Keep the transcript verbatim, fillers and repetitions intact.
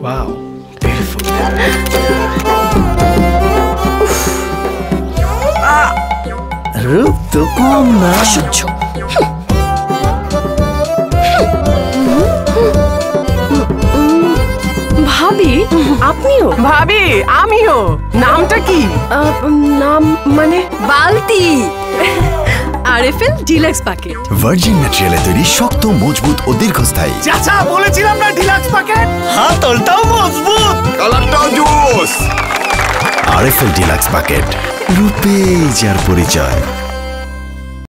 Wow, beautiful. Rup, to come now. আপনিও ভাবি আমিও নামটা কি নাম মানে বালতি আরএফএল ডিলাক্স প্যাকেট ভার্জিন ম্যাটেরিয়ালে তৈরি শক্ত মজবুত ও দীর্ঘস্থায়ী চাচা বলেছিলাম না ডিলাক্স প্যাকেট হাতলটাও মজবুত কালারটাও জোস আরএফএল ডিলাক্স প্যাকেট রূপে যার পরিচয়।